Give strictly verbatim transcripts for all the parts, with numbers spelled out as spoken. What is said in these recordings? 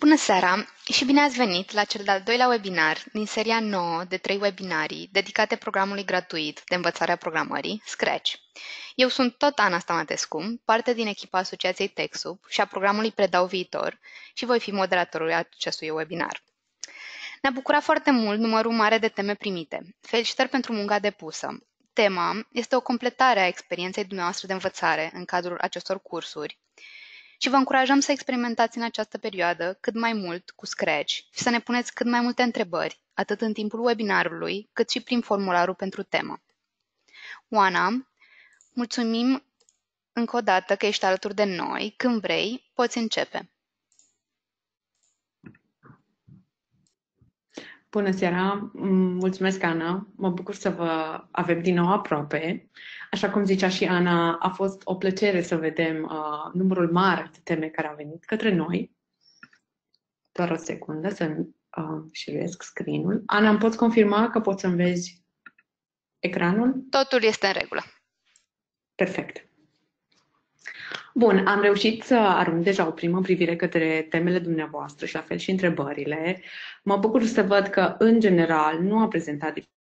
Bună seara și bine ați venit la cel de-al doilea webinar din seria nouă de trei webinarii dedicate programului gratuit de învățare a programării, Scratch. Eu sunt tot Ana Stamatescu, parte din echipa Asociației Techsoup și a programului Predau Viitor și voi fi moderatorul acestui webinar. Ne-a bucurat foarte mult numărul mare de teme primite. Felicitări pentru munca depusă. Tema este o completare a experienței dumneavoastră de învățare în cadrul acestor cursuri și vă încurajăm să experimentați în această perioadă cât mai mult cu Scratch și să ne puneți cât mai multe întrebări, atât în timpul webinarului, cât și prin formularul pentru temă. Oana, mulțumim încă o dată că ești alături de noi. Când vrei, poți începe. Bună seara! Mulțumesc, Ana! Mă bucur să vă avem din nou aproape. Așa cum zicea și Ana, a fost o plăcere să vedem uh, numărul mare de teme care au venit către noi. Doar o secundă să-mi uh, șiruiesc screen-ul. Ana, îmi poți confirma că poți să-mi vezi ecranul? Totul este în regulă. Perfect. Bun, am reușit să arunc deja o primă privire către temele dumneavoastră și la fel și întrebările. Mă bucur să văd că, în general, nu a prezentat diferențe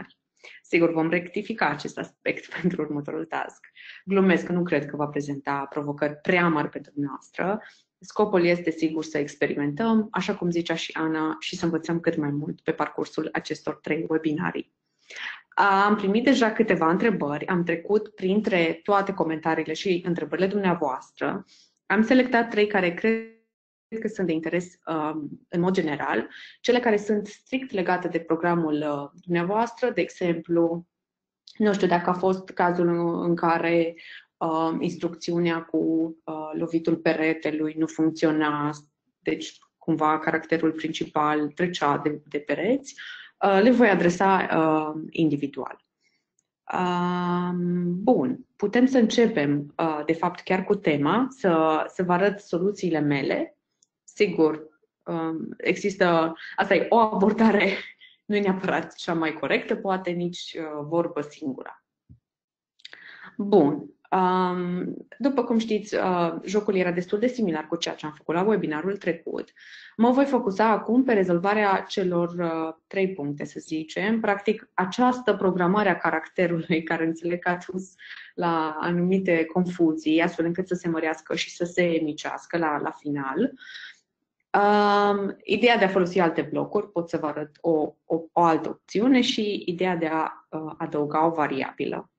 mari. Sigur, vom rectifica acest aspect pentru următorul task. Glumesc că nu cred că va prezenta provocări prea mari pentru dumneavoastră. Scopul este, sigur, să experimentăm, așa cum zicea și Ana, și să învățăm cât mai mult pe parcursul acestor trei webinarii. Am primit deja câteva întrebări, am trecut printre toate comentariile și întrebările dumneavoastră. Am selectat trei care cred că sunt de interes în mod general, cele care sunt strict legate de programul dumneavoastră, de exemplu, nu știu dacă a fost cazul în care instrucțiunea cu lovitul peretelui nu funcționa, deci cumva caracterul principal trecea de, de pereți. Le voi adresa uh, individual. Uh, bun, putem să începem, uh, de fapt, chiar cu tema, să, să vă arăt soluțiile mele. Sigur, uh, există, asta e o abordare, nu e neapărat cea mai corectă, poate nici uh, vorbă singura. Bun, uh, după cum știți, uh, jocul era destul de similar cu ceea ce am făcut la webinarul trecut. Mă voi focusa acum pe rezolvarea celor uh, trei puncte, să zicem. Practic, această programare a caracterului, care înțeleg că a dus la anumite confuzii, astfel încât să se mărească și să se micească la, la final. Uh, ideea de a folosi alte blocuri, pot să vă arăt o, o, o altă opțiune, și ideea de a uh, adăuga o variabilă.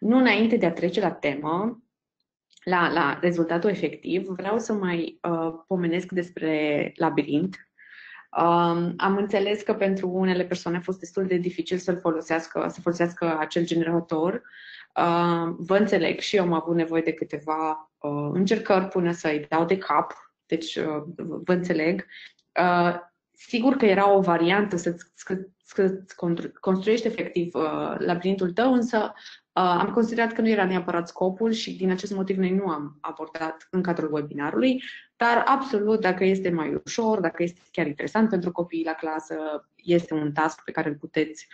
Nu înainte de a trece la temă, La, la rezultatul efectiv, vreau să mai uh, pomenesc despre labirint. Um, am înțeles că pentru unele persoane a fost destul de dificil să-l folosească, să folosească acel generator. Uh, vă înțeleg, și eu am avut nevoie de câteva uh, încercări până să-i dau de cap, deci uh, vă înțeleg. Uh, sigur că era o variantă să-ți, să-ți construiești efectiv uh, labirintul tău, însă am considerat că nu era neapărat scopul și din acest motiv noi nu am abordat în cadrul webinarului, dar absolut, dacă este mai ușor, dacă este chiar interesant pentru copiii la clasă, este un task pe care îl puteți,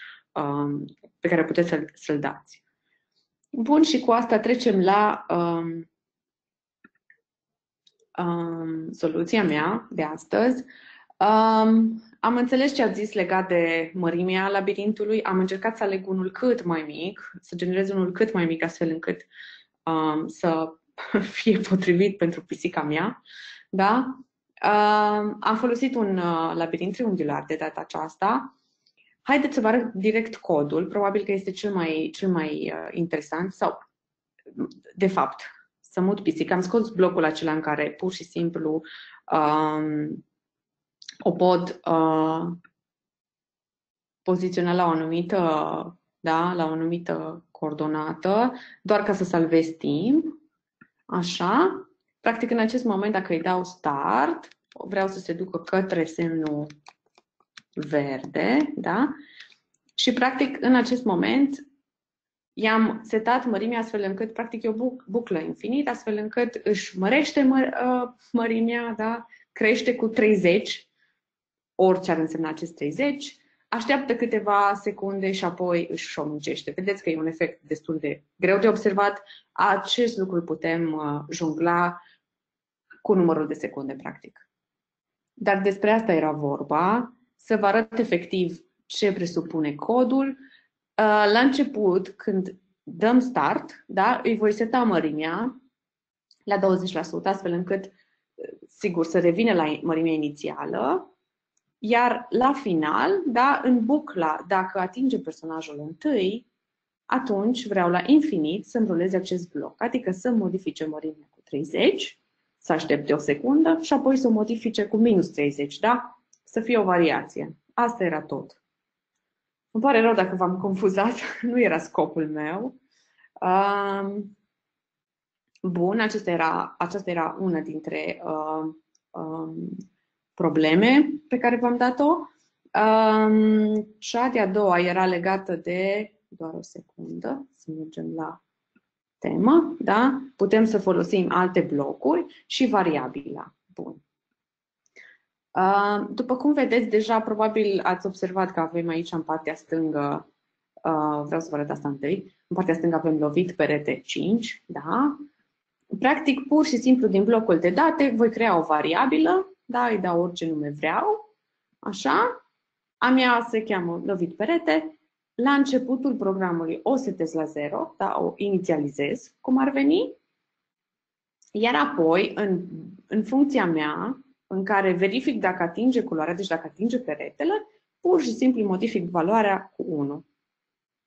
pe care puteți să-l, să-l dați. Bun, și cu asta trecem la um, um, soluția mea de astăzi. Um, am înțeles ce ați zis legat de mărimea labirintului, am încercat să aleg unul cât mai mic, să generez unul cât mai mic astfel încât um, să fie potrivit pentru pisica mea. Da? Um, am folosit un uh, labirint triunghiular de data aceasta. Haideți să vă arăt direct codul, probabil că este cel mai, cel mai uh, interesant, sau de fapt, să mut pisica. Am scos blocul acela în care pur și simplu um, o pot uh, poziționa la o anumită, da, la o anumită coordonată, doar ca să salvez timp. Așa. Practic, în acest moment, dacă îi dau start, vreau să se ducă către semnul verde, da? Și, practic, în acest moment, i-am setat mărimea astfel încât, practic, e o buc buclă infinită, astfel încât își mărește mă uh, mărimea, da? Crește cu treizeci. Orice ar însemna acest treizeci, așteaptă câteva secunde și apoi își omicește. Vedeți că e un efect destul de greu de observat. Acest lucru putem jongla cu numărul de secunde, practic. Dar despre asta era vorba, să vă arăt efectiv ce presupune codul. La început, când dăm start, da, îi voi seta mărimea la douăzeci la sută, astfel încât, sigur, să revină la mărimea inițială. Iar la final, da, în bucla, dacă atinge personajul întâi, atunci vreau la infinit să-mi ruleze acest bloc, adică să modifice mărimea cu treizeci, să aștepte o secundă și apoi să o modifice cu minus treizeci, da? Să fie o variație. Asta era tot. Îmi pare rău dacă v-am confuzat, nu era scopul meu. Um, bun, aceasta era, aceasta era una dintre uh, um, probleme pe care v-am dat-o. Um, cea de-a doua era legată de... Doar o secundă, să mergem la temă, da? Putem să folosim alte blocuri și variabila. Bun. După cum vedeți, deja probabil ați observat că avem aici în partea stângă, vreau să vă arăt asta întâi, în partea stângă avem lovit perete cinci, da? Practic, pur și simplu, din blocul de date, voi crea o variabilă, da? Îi dau orice nume vreau, așa, a mea se cheamă lovit perete. La începutul programului o setez la zero, da? O inițializez, cum ar veni, iar apoi, în, în funcția mea, în care verific dacă atinge culoarea, deci dacă atinge peretele, pur și simplu modific valoarea cu unu.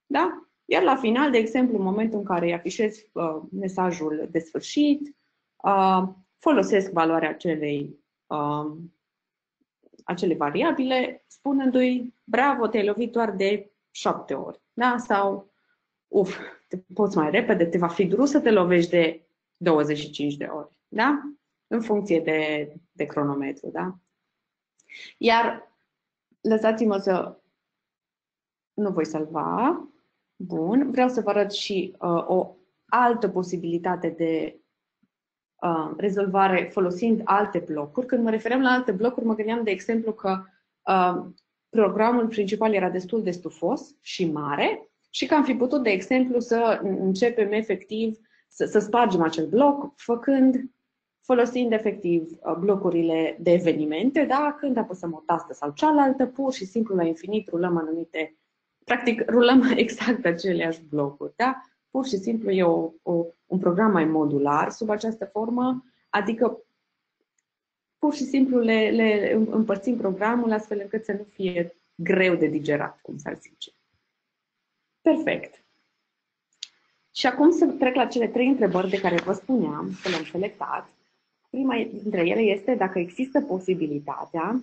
Da? Iar la final, de exemplu, în momentul în care îi afișez uh, mesajul de sfârșit, uh, folosesc valoarea acelei, uh, acele variabile, spunându-i, bravo, te-ai lovit doar de șapte ori. Da? Sau, uf, te poți mai repede, te va fi greu să te lovești de douăzeci și cinci de ori. Da? În funcție de, de cronometru. Da? Iar, lăsați-mă să... Nu voi salva. Bun. Vreau să vă arăt și uh, o altă posibilitate de uh, rezolvare folosind alte blocuri. Când mă refeream la alte blocuri, mă gândeam, de exemplu, că uh, programul principal era destul de stufos și mare și că am fi putut, de exemplu, să începem efectiv să, să spargem acel bloc făcând... folosind efectiv blocurile de evenimente, da? Când apăsăm o tastă sau cealaltă, pur și simplu la infinit rulăm anumite, practic rulăm exact aceleași blocuri. Da? Pur și simplu e o, o, un program mai modular sub această formă, adică pur și simplu le, le împărțim programul astfel încât să nu fie greu de digerat, cum s-ar zice. Perfect. Și acum să trec la cele trei întrebări de care vă spuneam că le-am selectat. Prima dintre ele este dacă există posibilitatea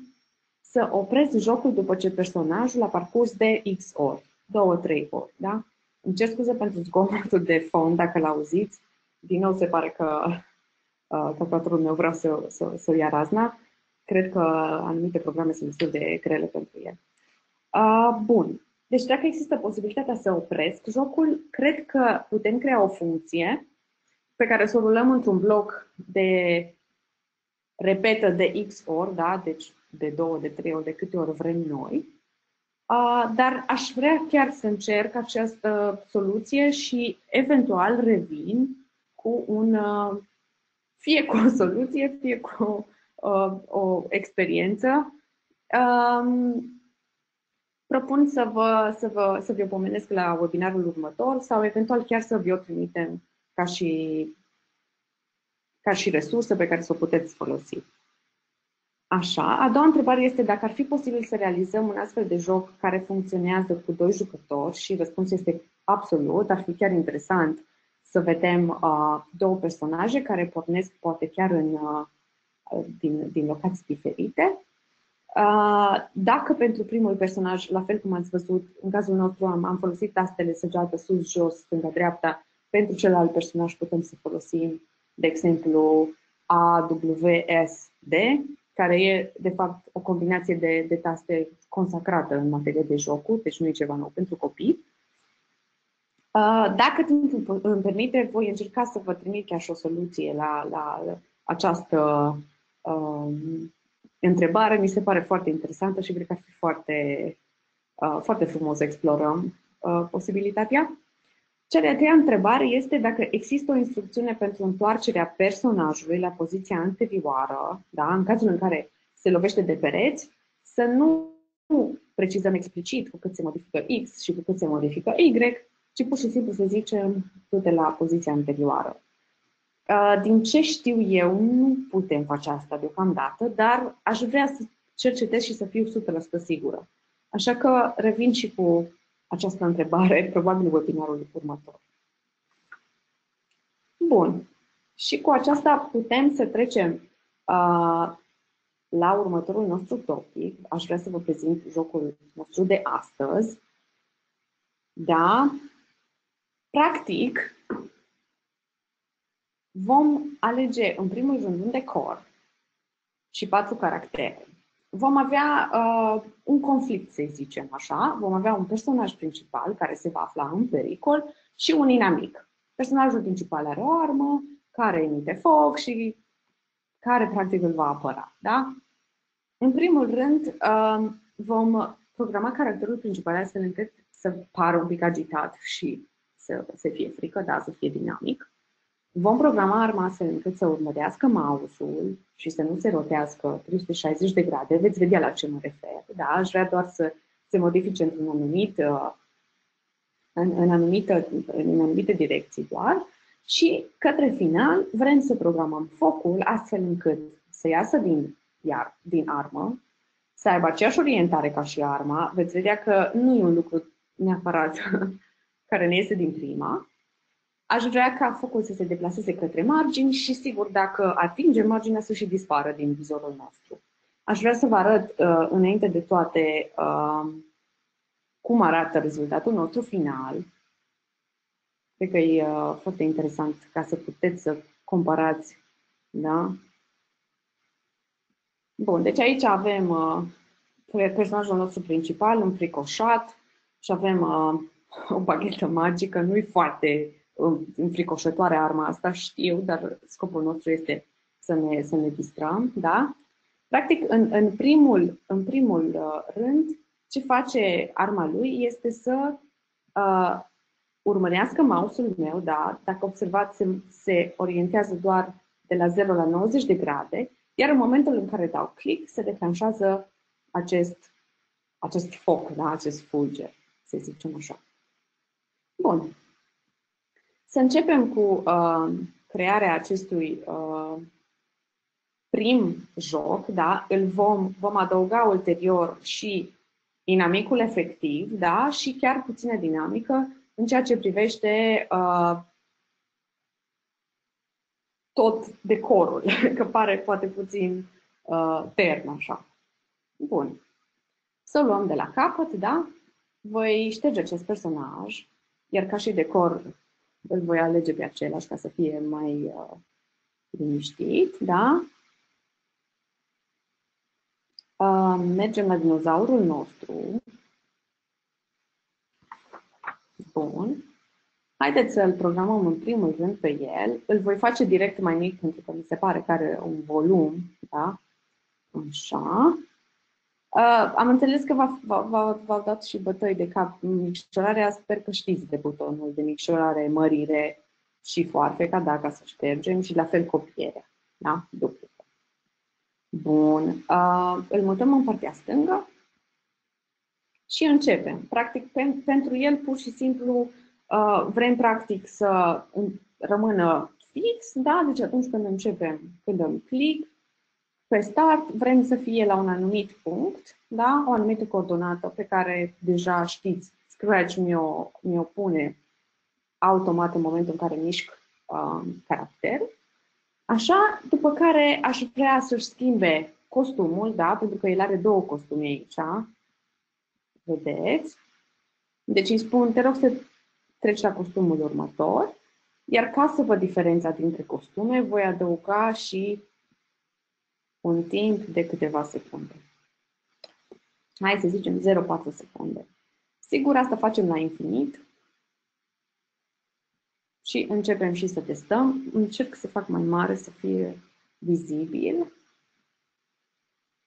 să opresc jocul după ce personajul a parcurs de X ori, două trei ori. Da? Îmi cer scuze pentru zgomotul de fond, dacă l-auziți. Din nou se pare că calculatorul meu vrea să, să, să ia razna. Cred că anumite programe sunt destul de grele pentru el. Uh, bun. Deci dacă există posibilitatea să opresc jocul, cred că putem crea o funcție pe care să o rulăm într-un bloc de repetă de X ori, da? Deci de două, de trei ori, de câte ori vrem noi. Uh, dar aș vrea chiar să încerc această soluție și eventual revin cu un, uh, fie cu o soluție, fie cu uh, o experiență. Uh, Propun să vă, să, vă, să vă pomenesc la webinarul următor sau eventual chiar să vi-o trimitem ca și, ca și resursă pe care să o puteți folosi. Așa, a doua întrebare este dacă ar fi posibil să realizăm un astfel de joc care funcționează cu doi jucători și răspunsul este absolut, ar fi chiar interesant să vedem uh, două personaje care pornesc poate chiar în, uh, din, din locații diferite. Dacă pentru primul personaj, la fel cum ați văzut, în cazul nostru am, am folosit tastele săgeată sus, jos, stânga-dreapta, pentru celălalt personaj putem să folosim, de exemplu, A, W, S, D, care e, de fapt, o combinație de, de taste consacrată în materie de jocuri, deci nu e ceva nou pentru copii. Dacă timpul îmi permite, voi încerca să vă trimit chiar și o soluție la, la această... Um, Întrebarea mi se pare foarte interesantă și cred că ar fi foarte, uh, foarte frumos să explorăm uh, posibilitatea. Cea de-a treia întrebare este dacă există o instrucțiune pentru întoarcerea personajului la poziția anterioară, da? În cazul în care se lovește de pereți, să nu precizăm explicit cu cât se modifică X și cu cât se modifică Y, ci pur și simplu să zicem du-te la poziția anterioară. Din ce știu eu, nu putem face asta deocamdată, dar aș vrea să cercetez și să fiu o sută la sută sigură. Așa că revin și cu această întrebare, probabil webinarul următor. Bun. Și cu aceasta putem să trecem uh, la următorul nostru topic. Aș vrea să vă prezint jocul nostru de astăzi. Da? Practic, vom alege în primul rând un decor și patru caractere. Vom avea uh, un conflict, să zicem așa. Vom avea un personaj principal care se va afla în pericol și un inamic. Personajul principal are o armă care emite foc și care practic îl va apăra. Da? În primul rând, uh, vom programa caracterul principal astfel încât să pară un pic agitat și să, să fie frică, da, să fie dinamic. Vom programa arma astfel încât să urmărească mouse-ul și să nu se rotească trei sute șaizeci de grade. Veți vedea la ce mă refer. Da? Aș vrea doar să se modifice într-un anumit, în, în, anumită, în anumite direcții doar. Și către final vrem să programăm focul astfel încât să iasă din, iar, din armă, să aibă aceeași orientare ca și arma. Veți vedea că nu e un lucru neapărat care ne iese din prima. Aș vrea ca focul să se deplaseze către margini și, sigur, dacă atinge marginea, să și dispară din vizorul nostru. Aș vrea să vă arăt, înainte de toate, cum arată rezultatul nostru final. Cred că e foarte interesant ca să puteți să comparați. Da? Bun, deci aici avem personajul nostru principal înfricoșat și avem o baghetă magică. Nu-i foarte înfricoșătoare arma asta, știu, dar scopul nostru este să ne, să ne distrăm. Da? Practic, în, în, primul, în primul rând, ce face arma lui este să uh, urmărească mouse-ul meu. Da? Dacă observați, se, se orientează doar de la zero la nouăzeci de grade, iar în momentul în care dau click, se declanșează acest, acest foc, da? Acest fulger, să zicem așa. Bun. Să începem cu uh, crearea acestui uh, prim joc, da? Îl vom, vom adăuga ulterior și dinamicul efectiv, da? Și chiar puțină dinamică în ceea ce privește uh, tot decorul, că pare poate puțin uh, tern așa. Bun. Să luăm de la capăt, da? Voi șterge acest personaj, iar ca și decor îl voi alege pe același ca să fie mai uh, liniștit, da? Uh, mergem la dinozaurul nostru. Bun. Haideți să-l programăm în primul rând pe el. Îl voi face direct mai mic pentru că mi se pare că are un volum, da? Așa. Uh, am înțeles că v-au dat și bătăi de cap micșorarea, sper că știți de butonul de micșorare, mărire și foarfeca, dacă să ștergem, și la fel copierea, da? Duplică. Bun, uh, îl mutăm în partea stângă și începem. Practic, pe, pentru el pur și simplu uh, vrem practic să rămână fix, da? Deci atunci când începem, când dăm click, pe start vrem să fie la un anumit punct, da? O anumită coordonată pe care deja știți, Scratch mi-o, mi-o pune automat în momentul în care mișc uh, caracterul. Așa, după care aș vrea să-și schimbe costumul, da? Pentru că el are două costume aici. Vedeți? Deci îi spun, te rog să treci la costumul următor, iar ca să văd diferența dintre costume, voi adăuga și un timp de câteva secunde. Hai să zicem zero virgulă patru secunde. Sigur, asta facem la infinit. Și începem și să testăm. Încerc să fac mai mare, să fie vizibil.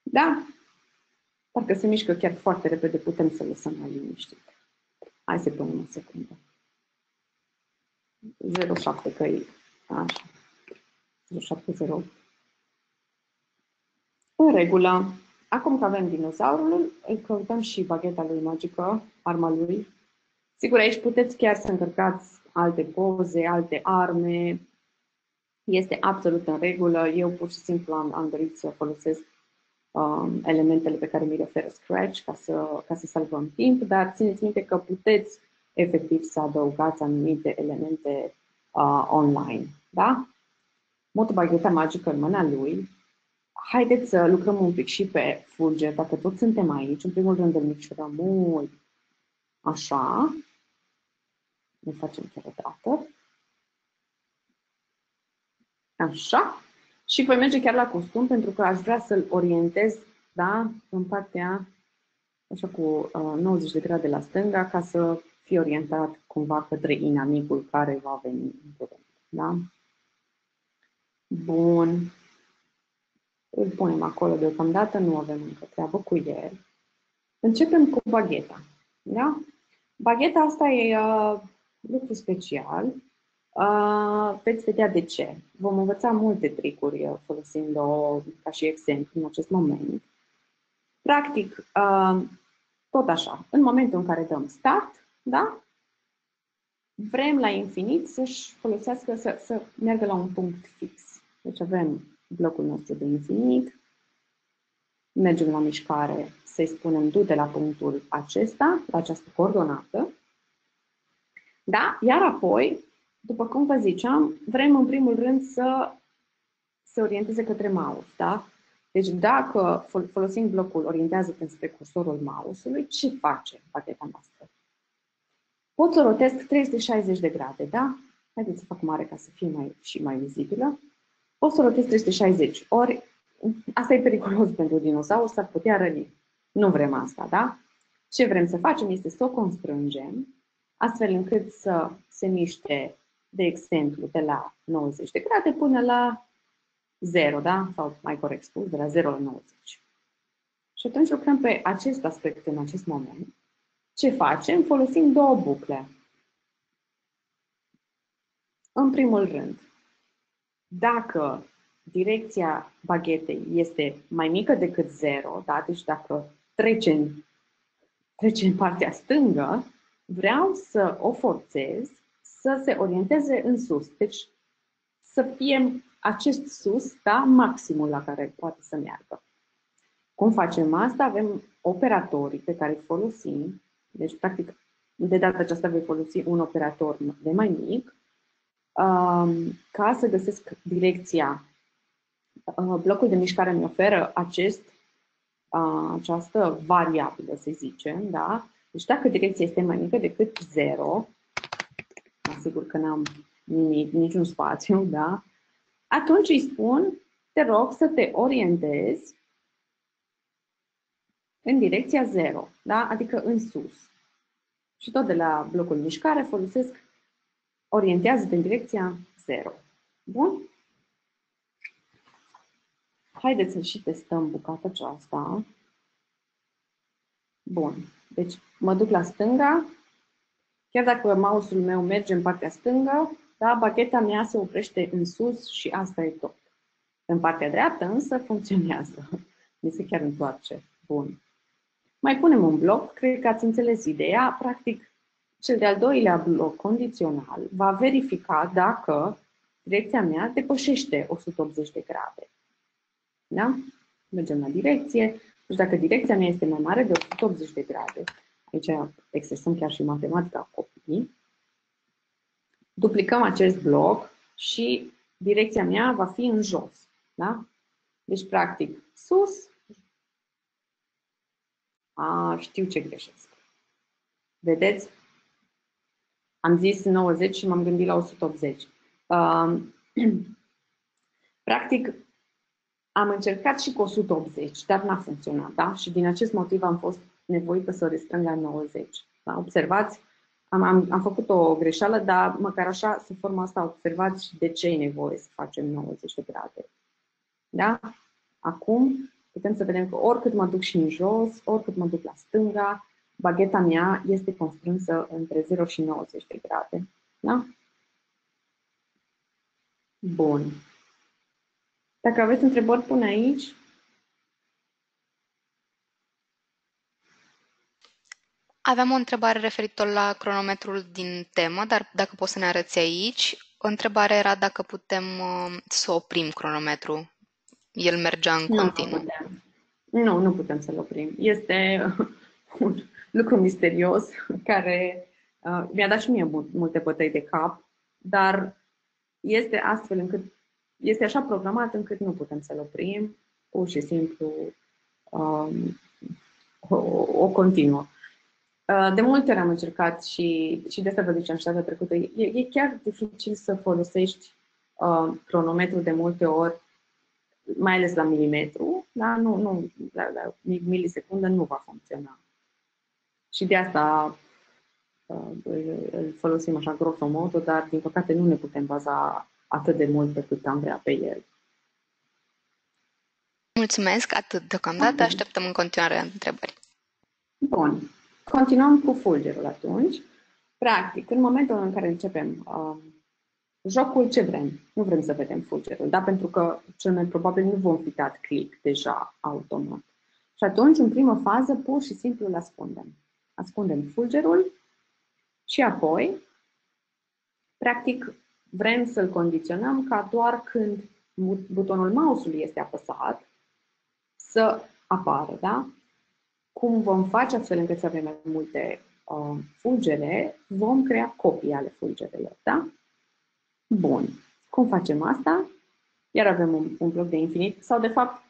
Da? Parcă se mișcă chiar foarte repede, putem să lăsăm mai liniștit. Hai să punem o secundă. zero virgulă șapte că e. Așa. zero virgulă șapte, zero virgulă opt. în regulă. Acum că avem dinozaurul, îl căutăm și bagheta lui magică, arma lui. Sigur, aici puteți chiar să încărcați alte poze, alte arme. Este absolut în regulă. Eu pur și simplu am, am dorit să folosesc um, elementele pe care mi-le oferă Scratch ca să, ca să salvăm timp, dar țineți minte că puteți efectiv să adăugați anumite elemente uh, online. Da? Mut bagheta magică în mâna lui. Haideți să lucrăm un pic și pe fulger, dacă toți suntem aici. În primul rând îl micșorăm mult. Așa. Ne facem chiar o dată. Așa. Și voi merge chiar la costum, pentru că aș vrea să-l orientez, da, în partea așa cu nouăzeci de grade la stânga, ca să fie orientat cumva către inamicul care va veni. Da? Bun. Îl punem acolo deocamdată, nu avem încă treabă cu el. Începem cu bagheta. Da? Bagheta asta e uh, lucru special. Uh, veți vedea de ce. Vom învăța multe tricuri folosind-o ca și exemplu în acest moment. Practic, uh, tot așa, în momentul în care dăm start, da? Vrem la infinit să-și folosească, să, să meargă la un punct fix. Deci avem blocul nostru de infinit, mergem la mișcare, să-i spunem du-te la punctul acesta, la această coordonată. Da? Iar apoi, după cum vă ziceam, vrem în primul rând să se orienteze către mouse. Da? Deci dacă folosim blocul orientează-te spre cursorul mouse-ului, ce face bagheta noastră? Pot să rotesc trei sute șaizeci de grade, da? Haideți să fac mare ca să fie mai, și mai vizibilă. Pot să rotesc trei sute șaizeci. Ori, asta e periculos pentru dinozauri, s-ar putea răni. Nu vrem asta, da? Ce vrem să facem este să o constrângem, astfel încât să se miște, de exemplu, de la nouăzeci de grade până la zero, da? Sau mai corect spus, de la zero la nouăzeci. Și atunci lucrăm pe acest aspect în acest moment. Ce facem? Folosim două bucle. În primul rând, dacă direcția baghetei este mai mică decât zero, da? Deci dacă trece în, trece în partea stângă, vreau să o forțez să se orienteze în sus. Deci să fie acest sus, da? Maximul la care poate să meargă. Cum facem asta? Avem operatorii pe care îi folosim. Deci, practic, de data aceasta voi folosi un operator de mai mic ca să găsesc direcția. Blocul de mișcare îmi oferă acest, această variabilă, să zicem. Da? Deci dacă direcția este mai mică decât zero, asigur că n-am niciun spațiu, da? Atunci îi spun, te rog să te orientezi în direcția zero, da? Adică în sus. Și tot de la blocul mișcare folosesc orientează-te în direcția zero. Bun? Haideți să și testăm bucata aceasta. Bun. Deci mă duc la stânga. Chiar dacă mouse-ul meu merge în partea stângă, da, bagheta mea se oprește în sus și asta e tot. În partea dreaptă însă funcționează. Mi se chiar întoarce. Bun. Mai punem un bloc. Cred că ați înțeles ideea. Practic, cel de-al doilea bloc condițional va verifica dacă direcția mea depășește o sută optzeci de grade. Da? Mergem la direcție. Deci dacă direcția mea este mai mare de o sută optzeci de grade, aici exersăm chiar și matematica copiii, duplicăm acest bloc și direcția mea va fi în jos. Da? Deci, practic, sus. A, știu ce greșesc. Vedeți? Am zis nouăzeci și m-am gândit la o sută optzeci. Uh, practic, am încercat și cu o sută optzeci, dar n-a funcționat. Da? Și din acest motiv am fost nevoită să o restrâng la nouăzeci. Da? Observați, am, am, am făcut o greșeală, dar măcar așa, sub forma asta, observați de ce e nevoie să facem nouăzeci de grade. Da? Acum putem să vedem că oricât mă duc și în jos, oricât mă duc la stânga, bagheta mea este constrânsă între zero și nouăzeci de grade. Da? Bun. Dacă aveți întrebări, pune aici. Aveam o întrebare referitor la cronometrul din temă, dar dacă poți să ne arăți aici, întrebarea era dacă putem să oprim cronometrul. El mergea în continuu. Nu, nu putem să-l oprim. Este un lucru misterios care uh, mi-a dat și mie multe bătăi de cap, dar este astfel încât, este așa programat încât nu putem să-l oprim, pur și simplu um, o, o continuă. Uh, de multe ori am încercat și, și de asta vă ziceam și data trecută, e, e chiar dificil să folosești uh, cronometrul de multe ori, mai ales la milimetru, dar nu, nu, la, la milisecundă nu va funcționa. Și de asta îl folosim așa grosomodo, dar din păcate nu ne putem baza atât de mult pe cât am vrea pe el. Mulțumesc atât deocamdată, așteptăm în continuare întrebări. Bun, continuăm cu fulgerul atunci. Practic, în momentul în care începem jocul, ce vrem? Nu vrem să vedem fulgerul, dar pentru că cel mai probabil nu vom fi dat click deja automat. Și atunci, în primă fază, pur și simplu îl ascundem. Ascundem fulgerul și apoi, practic, vrem să-l condiționăm ca doar când butonul mouse-ului este apăsat să apară, da? Cum vom face astfel încât să avem mai multe uh, fulgere, vom crea copii ale fulgerelor, da? Bun. Cum facem asta? Iar avem un, un bloc de infinit sau, de fapt,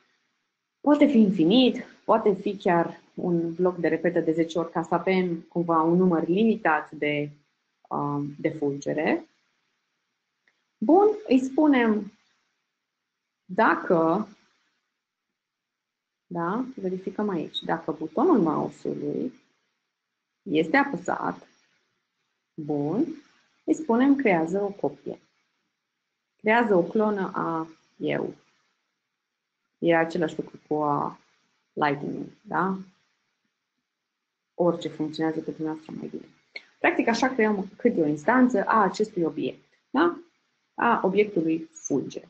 poate fi infinit, poate fi chiar un bloc de repetă de zece ori ca să avem cumva un număr limitat de, de fulgere. Bun, îi spunem dacă, da, verificăm aici, dacă butonul mouse-ului este apăsat, bun, îi spunem creează o copie. Creează o clonă a eu. E același lucru cu a Lightning, da? Orice funcționează pe dumneavoastră mai bine. Practic, așa creăm câte o instanță a acestui obiect, da? A obiectului fulger.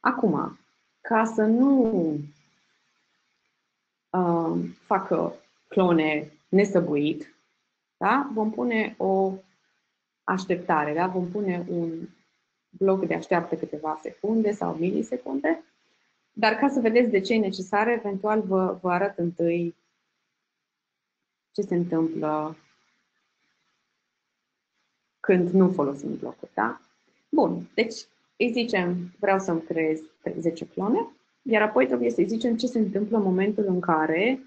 Acum, ca să nu uh, facă clone nesăbuit, da? Vom pune o așteptare, da? Vom pune un bloc de așteaptă câteva secunde sau milisecunde. Dar ca să vedeți de ce e necesar, eventual vă, vă arăt întâi ce se întâmplă când nu folosim blocul, da? Bun, deci îi zicem vreau să-mi creez zece clone, iar apoi trebuie să-i zicem ce se întâmplă în momentul în care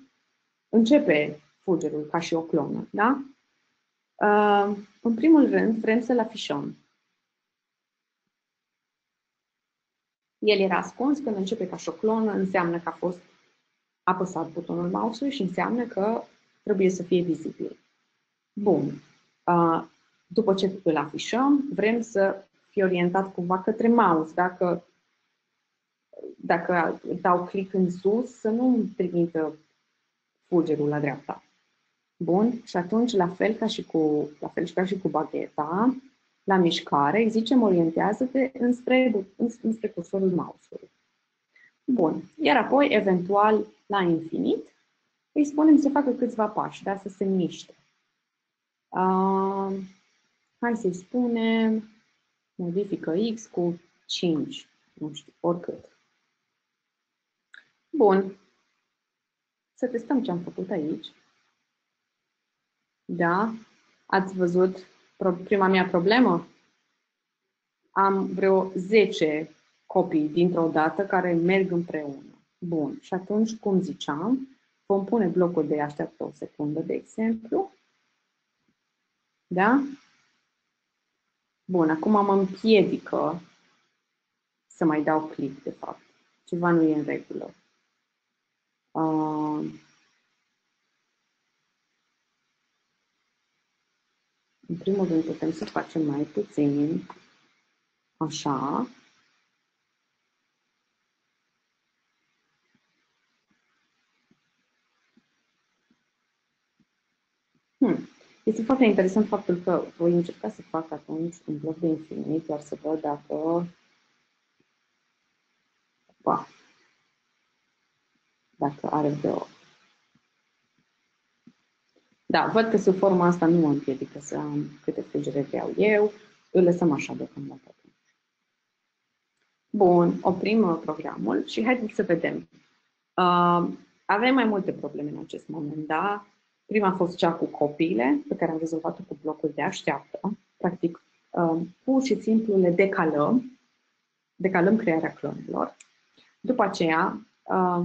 începe fulgerul ca și o clonă, da? În primul rând vrem să-l afișăm. El era ascuns, când începe ca și o clonă, înseamnă că a fost apăsat butonul mouse-ului și înseamnă că trebuie să fie vizibil. Bun. După ce îl afișăm, vrem să fie orientat cumva către mouse. Dacă, dacă dau click în sus, să nu îmi trimită fulgerul la dreapta. Bun. Și atunci, la fel ca și cu, la fel ca și cu bagheta, la mișcare, îi zicem orientează-te înspre, înspre cursorul mouse-ului. Bun. Iar apoi, eventual, la infinit, îi spunem să facă câțiva pași, dar să se miște. Uh, hai să-i spunem, modifică X cu cinci, nu știu, oricât. Bun. Să testăm ce am făcut aici. Da, ați văzut prima mea problemă? Am vreo zece copii dintr-o dată care merg împreună. Bun. Și atunci, cum ziceam, vom pune blocul de așteaptă o secundă, de exemplu. Da? Bun. Acum mă împiedică să mai dau click, de fapt. Ceva nu e în regulă. Uh... În primul rând putem să facem mai puțin, așa. Hmm. Este foarte interesant faptul că voi încerca să fac atunci un bloc de infinit, doar să văd dacă... Ba. Dacă are vreo... Da, văd că sub forma asta nu mă împiedică să am câte frigere vreau eu. Îl lăsăm așa deocamdată. Bun, oprim programul și haideți să vedem. Uh, avem mai multe probleme în acest moment, da? Prima a fost cea cu copiile, pe care am rezolvat-o cu blocul de așteaptă. Practic, uh, pur și simplu le decalăm, decalăm crearea clonelor. După aceea, uh,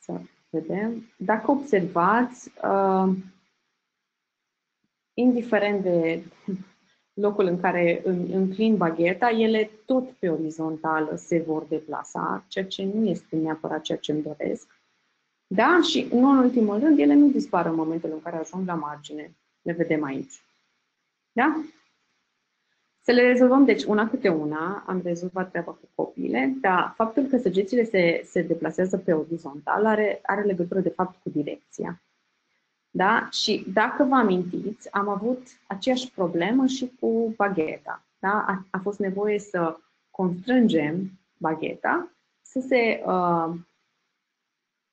să vedem, dacă observați, uh, indiferent de locul în care îmi înclin bagheta, ele tot pe orizontală se vor deplasa, ceea ce nu este neapărat ceea ce îmi doresc. Da? Și nu în ultimul rând, ele nu dispar în momentul în care ajung la margine. Le vedem aici. Da? Să le rezolvăm, deci, una câte una. Am rezolvat treaba cu copiile, dar faptul că săgețile se, se deplasează pe orizontal are, are legătură, de fapt, cu direcția. Da? Și dacă vă amintiți, am avut aceeași problemă și cu bagheta. Da? A, a fost nevoie să constrângem bagheta să se uh,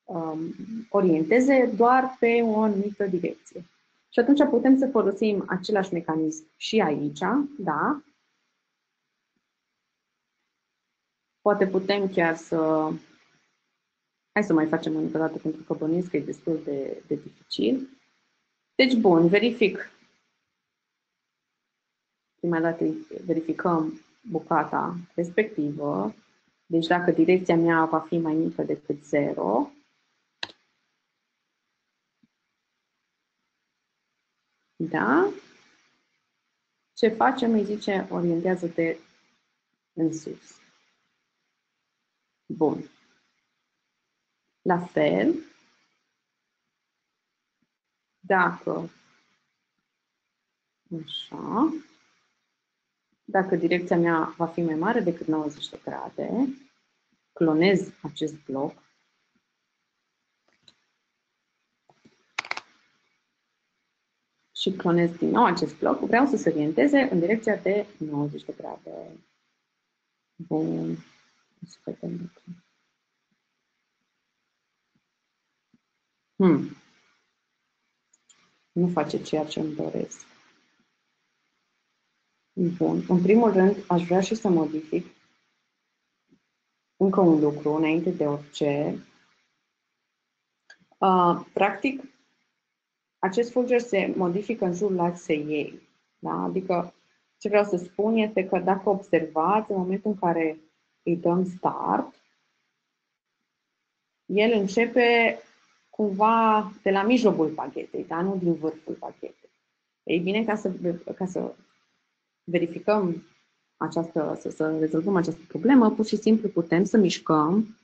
um, orienteze doar pe o anumită direcție. Și atunci putem să folosim același mecanism și aici. Da? Poate putem chiar să... Hai să mai facem încă o dată, pentru că bănuiesc că e destul de, de dificil. Deci, bun, verific. Prima dată verificăm bucata respectivă. Deci, dacă direcția mea va fi mai mică decât zero, da? Ce facem? Îi zice, orientează de în sus. Bun. La fel, dacă, așa, dacă direcția mea va fi mai mare decât nouăzeci de grade, clonez acest bloc. Și clonez din nou acest bloc. Vreau să se orienteze în direcția de nouăzeci de grade. Bun. Să vedem. Hmm. Nu face ceea ce îmi doresc. Bun. În primul rând, aș vrea și să modific încă un lucru înainte de orice. Uh, practic, acest fulger se modifică în jurul axei ei. Da? Adică, ce vreau să spun este că dacă observați, în momentul în care îi dăm start, el începe cumva de la mijlocul pachetei, dar nu din vârful pachetei. Ei bine, ca să, ca să verificăm această, să, să rezolvăm această problemă, pur și simplu putem să mișcăm.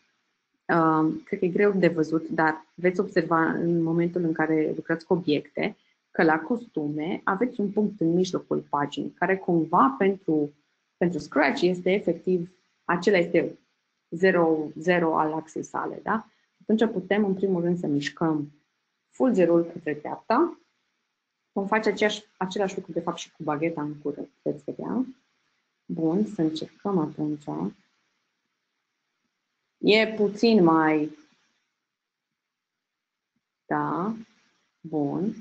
Uh, cred că e greu de văzut, dar veți observa în momentul în care lucrați cu obiecte, că la costume aveți un punct în mijlocul paginii, care cumva pentru, pentru Scratch este efectiv, acela este zero, zero al axei sale, da? Atunci putem, în primul rând, să mișcăm fulgerul către dreapta. Vom face aceeași, același lucru, de fapt, și cu bagheta în curând. Veți vedea. Bun, să încercăm atunci. E puțin mai... Da, bun.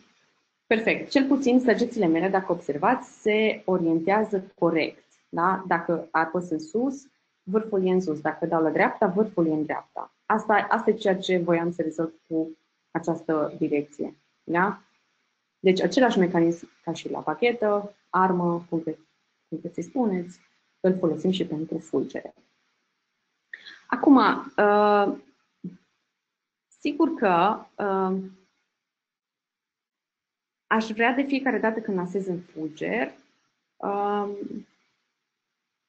Perfect. Cel puțin săgețile mele, dacă observați, se orientează corect. Da? Dacă apăs în sus, vârful e în sus. Dacă dau la dreapta, vârful e în dreapta. Asta, asta e ceea ce voiam să rezolv cu această direcție. Da? Deci același mecanism ca și la pachetă, armă, cum veți să-i spuneți, îl folosim și pentru fulgere. Acum, uh, sigur că uh, aș vrea de fiecare dată când lansez în fulger uh,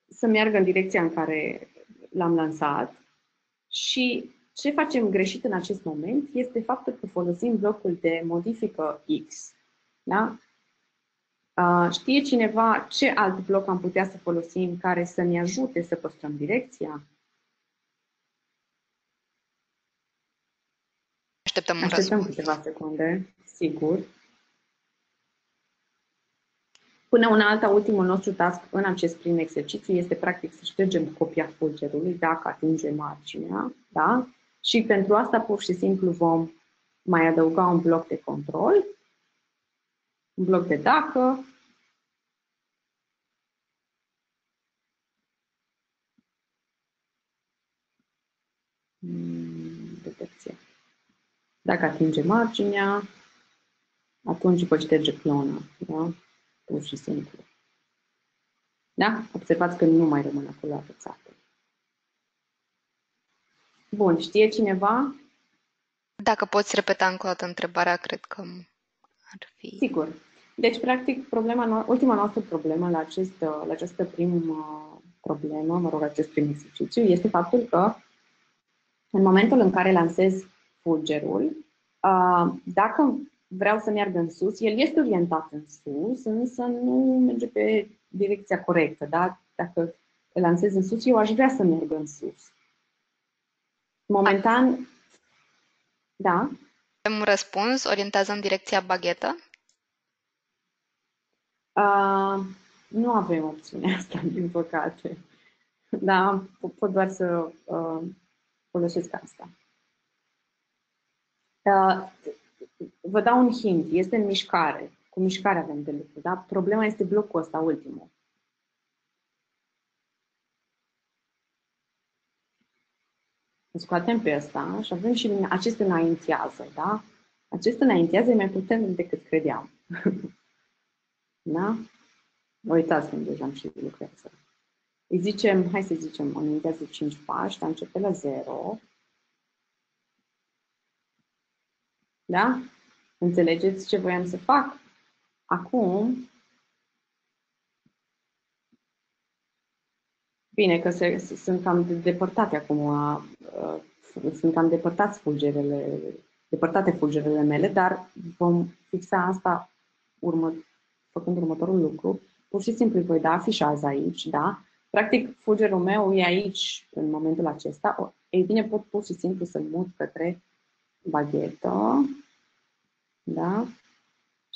să meargă în direcția în care l-am lansat. Și ce facem greșit în acest moment este faptul că folosim blocul de modifică X. Da? Știe cineva ce alt bloc am putea să folosim care să ne ajute să păstrăm direcția? Așteptăm, Așteptăm câteva secunde, sigur. Până una alta, ultimul nostru task în acest prim exercițiu este practic să ștergem copia fulgerului dacă atinge marginea. Da? Și pentru asta pur și simplu vom mai adăuga un bloc de control, un bloc de dacă. Detecție. Dacă atinge marginea, atunci poți șterge clona. Da? Pur și simplu. Da? Observați că nu mai rămân acolo apățate. Bun, știe cineva? Dacă poți repeta încă o dată întrebarea, cred că ar fi... Sigur. Deci, practic, problema no ultima noastră problemă la, acest, la această primă problemă, mă rog, acest prim exercițiu, este faptul că în momentul în care lansez fulgerul, dacă vreau să meargă în sus, el este orientat în sus, însă nu merge pe direcția corectă. Da? Dacă îl lansez în sus, eu aș vrea să meargă în sus. Momentan, da. Am un răspuns, orientează în direcția baghetă? Uh, nu avem opțiunea asta, din păcate. Da, pot doar să uh, folosesc asta. Uh, vă dau un hint, este în mișcare. Cu mișcarea avem de lucru, da? Problema este blocul ăsta ultimul. Îl scoatem pe ăsta și avem și acest înaintează, da? Acest înaintează e mai puternic decât credeam. Da? Uitați cum deja am și lucrează. Îi zicem, hai să zicem, înaintează cinci pași, dar începe la zero. Da? Înțelegeți ce voiam să fac? Acum... Bine, că se, sunt cam depărtate acum, uh, sunt cam depărtați fulgerele, depărtate fulgerele mele, dar vom fixa asta urmă, făcând următorul lucru. Pur și simplu îi voi da afișează aici, da? Practic, fulgerul meu e aici în momentul acesta. Ei bine, pot pur și simplu să-l mut către baghetă, da?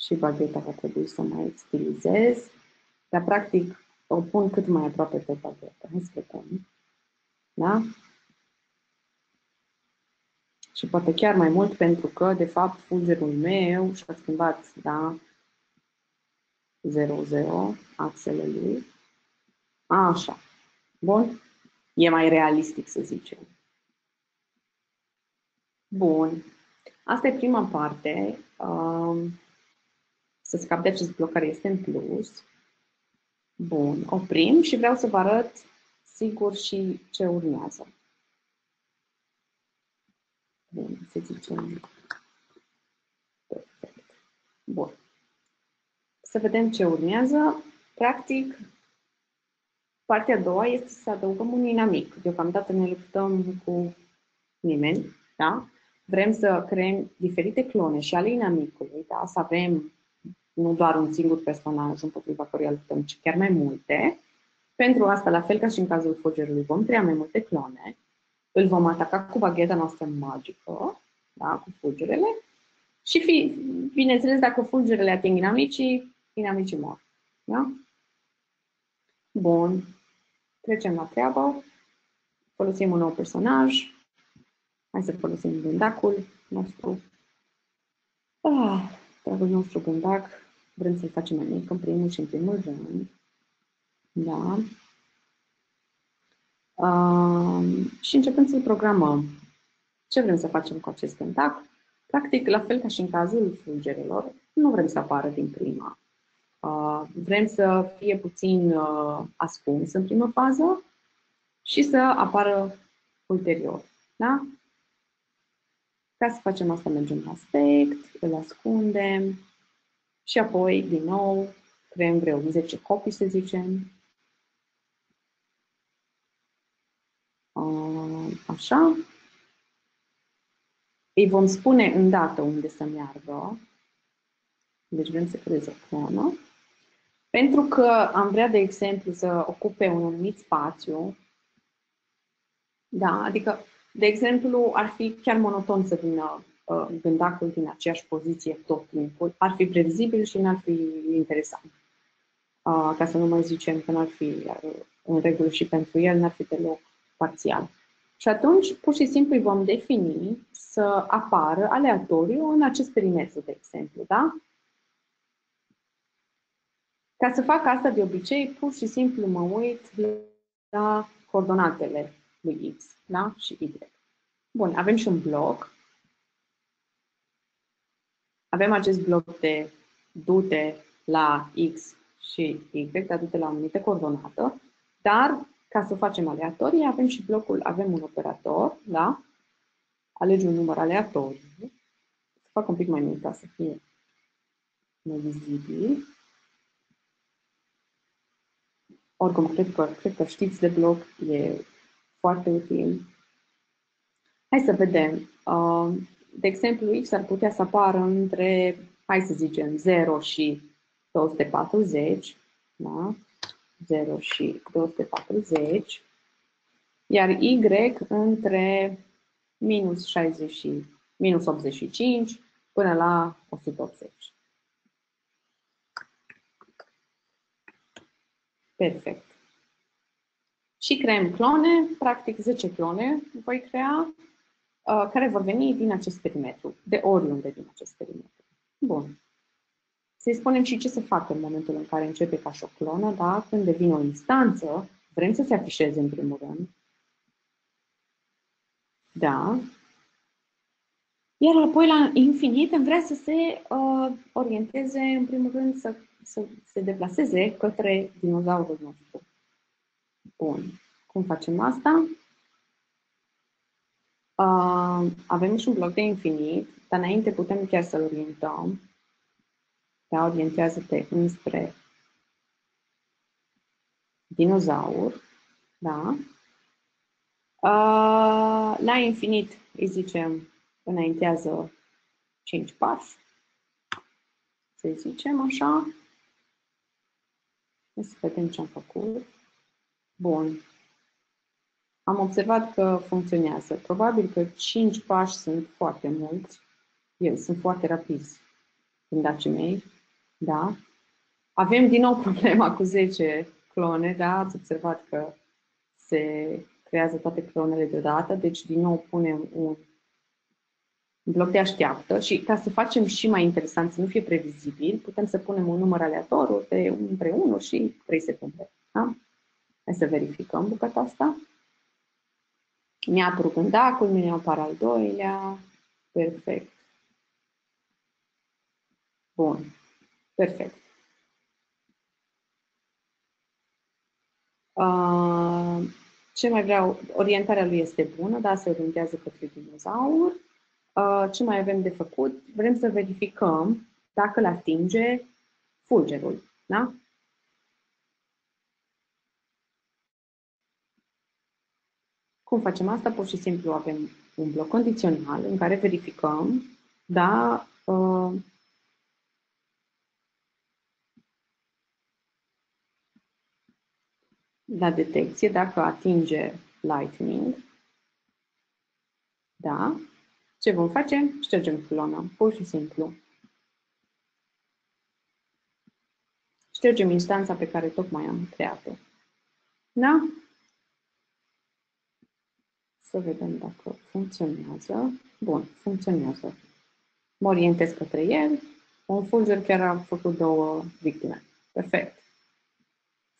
Și bagheta va trebui să mai stilizez, dar practic o pun cât mai aproape pe baghetă. Hai să vedem. Da? Și poate chiar mai mult pentru că, de fapt, fulgerul meu și-a schimbat, da? zero, zero, axele lui. A, așa. Bun. E mai realistic, să zicem. Bun. Asta e prima parte. Să scap de acest bloc care este în plus. Bun, oprim și vreau să vă arăt sigur și ce urmează. Bun, să zicem. Perfect. Bun. Să vedem ce urmează. Practic, partea a doua este să adăugăm un inamic. Deocamdată ne luptăm cu nimeni, da? Vrem să creăm diferite clone și ale inamicului, da? Să avem nu doar un singur personaj împotriva căruia luptăm, ci chiar mai multe. Pentru asta, la fel ca și în cazul fulgerului, vom crea mai multe clone. Îl vom ataca cu bagheta noastră magică, da, cu fulgerele. Și, fi, bineînțeles, dacă fulgerele ating inamicii, inamicii mor. Da? Bun. Trecem la treabă. Folosim un nou personaj. Hai să folosim gândacul nostru. Ah. Dragul nostru gândac, vrem să-l facem mai mic în primul și în primul rând. Da. Uh, și începem să-l programăm. Ce vrem să facem cu acest gândac? Practic, la fel ca și în cazul fulgerelor, nu vrem să apară din prima. Uh, vrem să fie puțin uh, ascuns în prima fază și să apară ulterior. Da? Ca să facem asta, mergem la aspect, îl ascundem și apoi, din nou, creăm vreo zece copii, să zicem. Așa. Îi vom spune îndată unde să meargă. Deci vrem să creez o clonă. Pentru că am vrea, de exemplu, să ocupe un anumit spațiu. Da, adică... De exemplu, ar fi chiar monoton să vină uh, gândacul din aceeași poziție tot timpul. Ar fi previzibil și n-ar fi interesant. Uh, ca să nu mai zicem că n-ar fi uh, în regulă și pentru el, n-ar fi deloc parțial. Și atunci, pur și simplu, îi vom defini să apară aleatoriu în acest perimetru, de exemplu. Da? Ca să fac asta, de obicei, pur și simplu mă uit la coordonatele lui X, da? Și Y. Bun, avem și un bloc. Avem acest bloc de du-te la X și Y, dar du-te la o anumită coordonată, dar ca să o facem aleatorie, avem și blocul, avem un operator, da? Alegi un număr aleatoriu. Să fac un pic mai mic ca să fie mai vizibil. Oricum, cred că, cred că știți de bloc, e foarte util. Hai să vedem. De exemplu, X ar putea să apară între, hai să zicem, zero și două sute patruzeci. Da? zero și două sute patruzeci, iar Y între minus, șaizeci, minus optzeci și cinci până la o sută optzeci. Perfect. Și creăm clone, practic zece clone voi crea, care vor veni din acest perimetru, de oriunde din acest perimetru. Bun. Să-i spunem și ce să facă în momentul în care începe ca și o clonă, da? Când devine o instanță, vrem să se afișeze în primul rând. Da. Iar apoi la infinit îmi vrea să se uh, orienteze, în primul rând, să, să se deplaseze către dinozaurul nostru. Bun. Cum facem asta? Uh, avem și un bloc de infinit, dar înainte putem chiar să-l orientăm. Da, orientează-te înspre dinozaur, da? La infinit îi zicem, înaintează cinci pași, să zicem așa. Să vedem ce am făcut. Bun. Am observat că funcționează. Probabil că cinci pași sunt foarte mulți. Eu sunt foarte rapizi în dacii mei. Da? Avem din nou problema cu zece clone, da? Ați observat că se creează toate clonele deodată, deci din nou punem un bloc de așteaptă și ca să facem și mai interesant, să nu fie previzibil, putem să punem un număr aleatoriu de între unu și trei secunde. Da? Hai să verificăm bucata asta. Mi-a apărut gândacul, mi-a apărut al doilea. Perfect. Bun. Perfect. Uh, ce mai vreau? Orientarea lui este bună, da? Se orientează către dinozaur. Uh, ce mai avem de făcut? Vrem să verificăm dacă îl atinge fulgerul. Da? Cum facem asta? Pur și simplu avem un bloc condițional în care verificăm, da? Uh, la detecție, dacă atinge lightning, da, ce vom face? Ștergem clona, pur și simplu. Ștergem instanța pe care tocmai am creat-o. Da? Să vedem dacă funcționează. Bun, funcționează. Mă orientez către el. Un fulger chiar a făcut două victime. Perfect.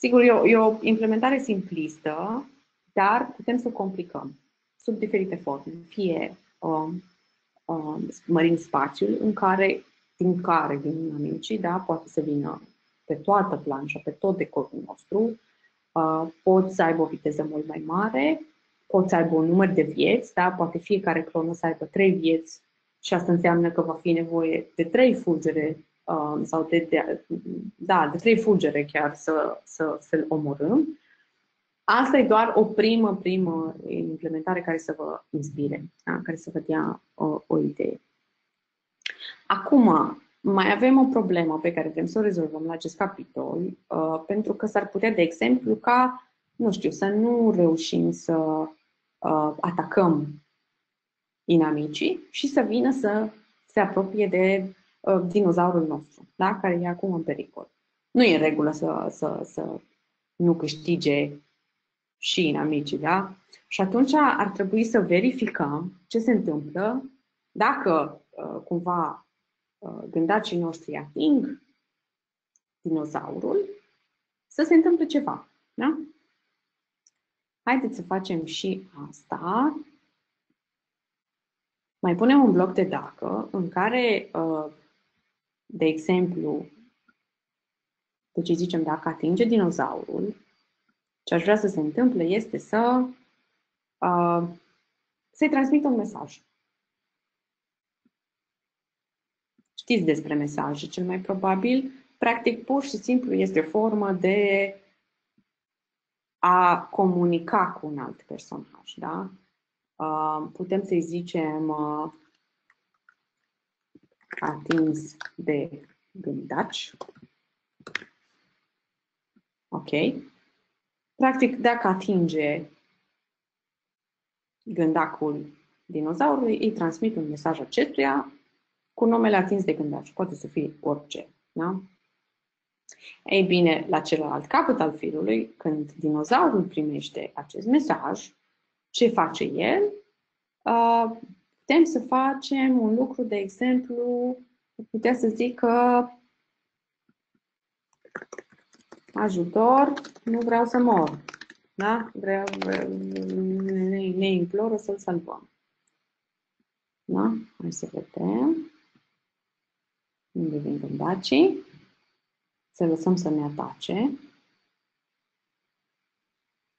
Sigur, e o, e o implementare simplistă, dar putem să o complicăm sub diferite forme. Fie um, um, mărim spațiul în care, din care vin amicii, da, poate să vină pe toată planșa, pe tot decorul nostru, uh, pot să aibă o viteză mult mai mare, pot să aibă un număr de vieți, da, poate fiecare clonă să aibă trei vieți și asta înseamnă că va fi nevoie de trei fulgere sau de, de, da, de trei fulgere chiar să, să, să-l omorâm. Asta e doar o primă, primă implementare care să vă inspire, da? Care să vă dea o, o idee. Acum, mai avem o problemă pe care vrem să o rezolvăm la acest capitol, uh, pentru că s-ar putea, de exemplu, ca, nu știu, să nu reușim să uh, atacăm inamicii și să vină să se apropie de dinozaurul nostru, da? Care e acum în pericol. Nu e în regulă să, să, să nu câștige și inamicii, da? Și atunci ar trebui să verificăm ce se întâmplă dacă cumva gândacii noștri ating dinozaurul, să se întâmple ceva, da? Haideți să facem și asta. Mai punem un bloc de dacă în care, de exemplu, deci zicem dacă atinge dinozaurul, ce aș vrea să se întâmple este să să-i transmită un mesaj. Știți despre mesaje, cel mai probabil. Practic, pur și simplu este o formă de a comunica cu un alt personaj, da? Putem să-i zicem atins de gândaci. Ok. Practic, dacă atinge gândacul dinozaurului, îi transmit un mesaj acestuia cu numele atins de gândaci. Poate să fie orice, da? Ei bine, la celălalt capăt al firului, când dinozaurul primește acest mesaj, ce face el? Putem să facem un lucru, de exemplu, putea să zic că ajutor, nu vreau să mor, da? Vreau, ne, ne imploră să-l salvăm. Da? Hai să vedem unde vin gândacii. Să lăsăm să ne atace.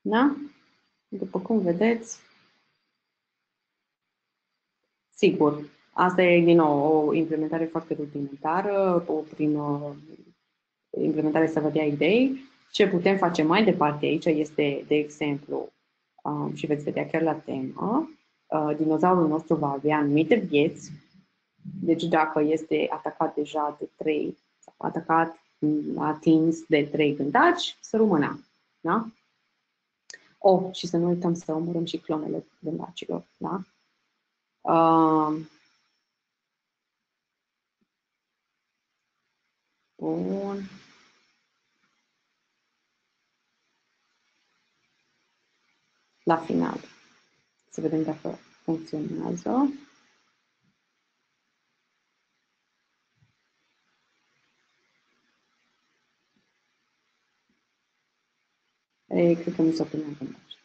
Da? După cum vedeți, sigur, asta e din nou o implementare foarte rudimentară, o primă implementare să vă dea idei. Ce putem face mai departe aici este, de exemplu, și veți vedea chiar la temă, dinozaurul nostru va avea anumite vieți, deci dacă este atacat deja de trei, sau atacat, atins de trei gândaci, să rămână, da? Oh, și să nu uităm să omorâm și clonele gândacilor, da? Uh, bun. La final. Să vedem dacă funcționează. E, cred că nu s-a primit gândaci.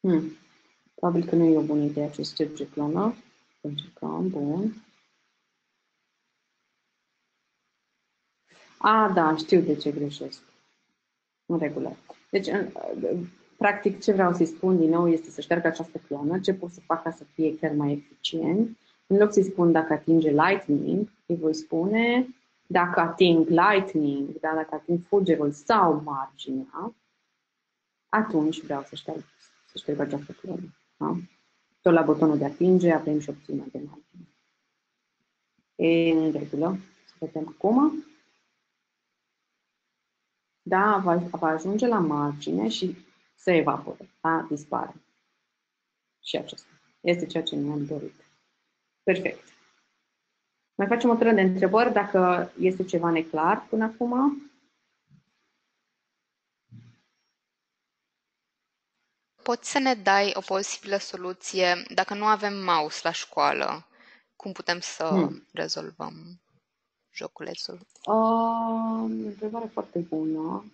Hmm. Probabil că nu e o bună idee acest tip de clonă. Încercăm, bun. A, da, știu de ce greșesc. În regulă. Deci, în, practic, ce vreau să-i spun din nou este să șterg această clonă. Ce pot să fac ca să fie chiar mai eficient? În loc să-i spun dacă atinge lightning, îi voi spune dacă ating lightning, da, dacă ating fulgerul sau marginea, atunci vreau să șterg, să șterg această clonă. Da? Tot la butonul de atinge avem și opțiunea de margine. E în regulă. Să vedem acum. Da, va, va ajunge la margine și se evaporă. Da? Dispare. Și acesta este ceea ce ne-am dorit. Perfect. Mai facem o tură de întrebări dacă este ceva neclar până acum. Poți să ne dai o posibilă soluție dacă nu avem mouse la școală? Cum putem să hmm. rezolvăm joculețul? Uh, întrebare foarte bună.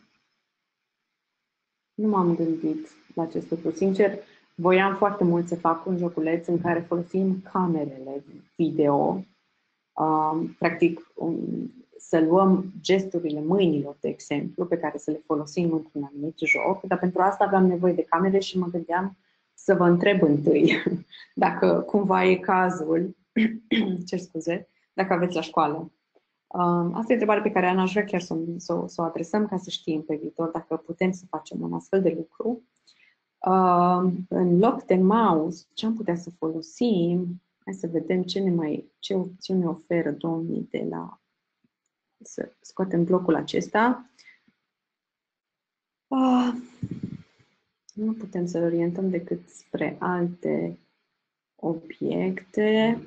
Nu m-am gândit la acest lucru. Sincer, voiam foarte mult să fac un joculeț în care folosim camerele video. Uh, practic, um, să luăm gesturile mâinilor, de exemplu, pe care să le folosim într-un anumit joc, dar pentru asta aveam nevoie de camere și mă gândeam să vă întreb întâi dacă cumva e cazul, cer scuze, dacă aveți la școală. Uh, asta e întrebarea pe care, Ana, aș vrea chiar să, să, să o adresăm ca să știm pe viitor dacă putem să facem un astfel de lucru. Uh, în loc de mouse, ce am putea să folosim? Hai să vedem ce, ne mai, ce opțiune oferă domnii de la... Să scoatem blocul acesta. Uh, nu putem să-l orientăm decât spre alte obiecte.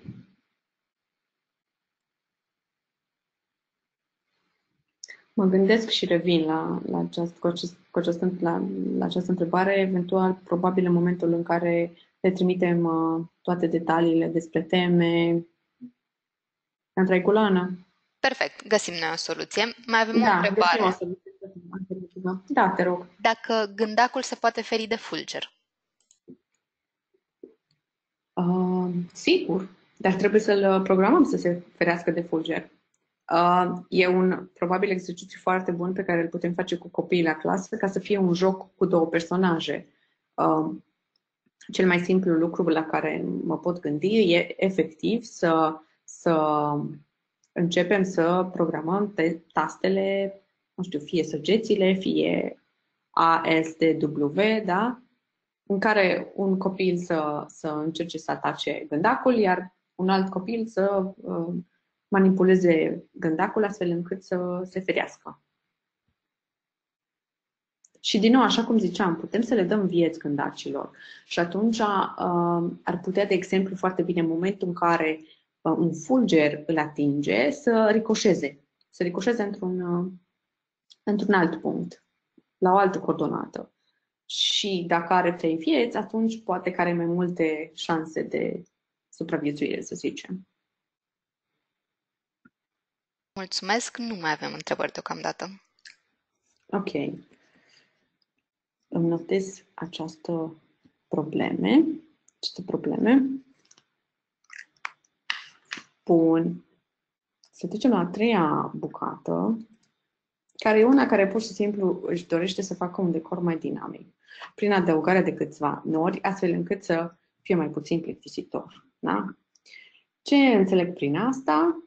Mă gândesc și revin la, la, aceast, cu acest, cu această, la, la această întrebare, eventual, probabil în momentul în care le trimitem uh, toate detaliile despre teme. Întreagulana. Perfect, găsim noi o soluție. Mai avem da, o întrebare. O soluție. Da, te rog. Dacă gândacul se poate feri de fulger? Uh, sigur, dar trebuie să-l programăm să se ferească de fulger. Uh, e un probabil exercițiu foarte bun pe care îl putem face cu copiii la clasă ca să fie un joc cu două personaje. Uh, cel mai simplu lucru la care mă pot gândi e efectiv să, să începem să programăm tastele, nu știu, fie săgețile, fie A, S, T, W, da? În care un copil să, să încerce să atace gândacul, iar un alt copil să uh, manipuleze gândacul astfel încât să se ferească. Și din nou, așa cum ziceam, putem să le dăm vieți gândacilor. Și atunci uh, ar putea, de exemplu, foarte bine în momentul în care uh, un fulger îl atinge, să ricoșeze. Să ricoșeze într-un uh, într-un alt punct, la o altă coordonată. Și dacă are trei vieți, atunci poate că are mai multe șanse de supraviețuire, să zicem. Mulțumesc, nu mai avem întrebări deocamdată. Ok. Îmi notez această probleme. Aceste probleme. Bun. Să trecem la a treia bucată, care e una care pur și simplu își dorește să facă un decor mai dinamic, prin adăugarea de câțiva nori, astfel încât să fie mai puțin plictisitor. Da? Ce înțeleg prin asta?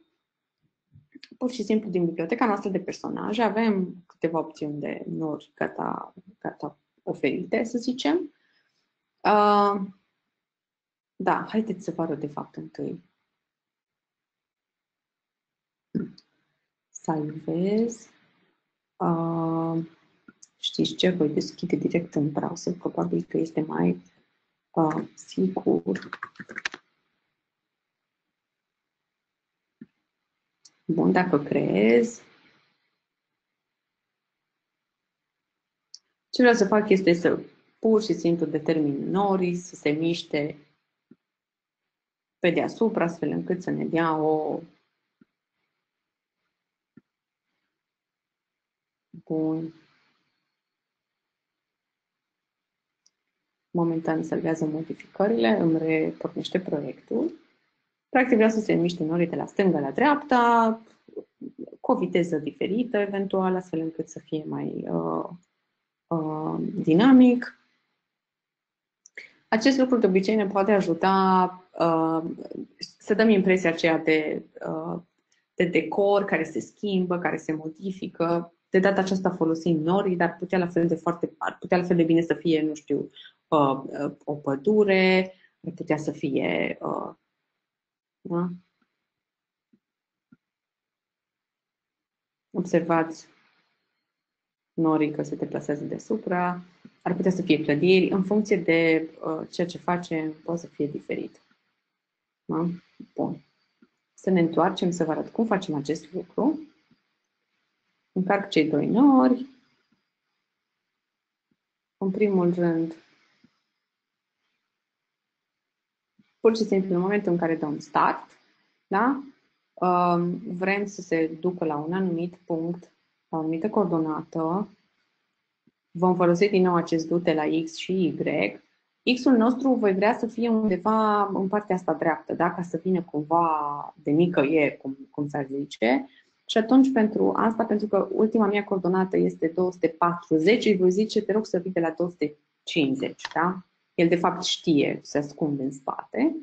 Pur și simplu, din biblioteca noastră de personaje avem câteva opțiuni de nori gata, gata oferite, să zicem. Uh, da, haideți să vă arăt de fapt întâi. Salvez. Uh, știți ce? Voi deschide direct în browser, probabil că este mai uh, sigur. Bun, dacă creez. Ce vreau să fac este să pur și simplu determin norii să se miște pe deasupra, astfel încât să ne dea o... Bun. Momentan salvează modificările, îmi repornește proiectul. Practic vreau să se miște norii de la stânga la dreapta, cu o viteză diferită eventual, astfel încât să fie mai uh, uh, dinamic. Acest lucru de obicei ne poate ajuta uh, să dăm impresia aceea de, uh, de decor care se schimbă, care se modifică. De data aceasta folosim norii, dar putea la fel de foarte, ar putea la fel de bine să fie, nu știu, o pădure, ar putea să fie, da? Observați norii că se deplasează deasupra, ar putea să fie clădiri, în funcție de ceea ce facem, poate să fie diferit. Da? Bun. Să ne întoarcem să vă arăt cum facem acest lucru. Încarc cei doi nori. În primul rând, pur și simplu, în momentul în care dăm start, da? Vrem să se ducă la un anumit punct, la o anumită coordonată. Vom folosi din nou acest dute la X și Y. X-ul nostru voi vrea să fie undeva în partea asta dreaptă, da? Ca să vină cumva de nicăieri, cum, cum s-ar zice. Și atunci pentru asta, pentru că ultima mea coordonată este două sute patruzeci, îi voi zice, te rog să vii de la două sute cincizeci, da? El de fapt știe, se ascunde în spate.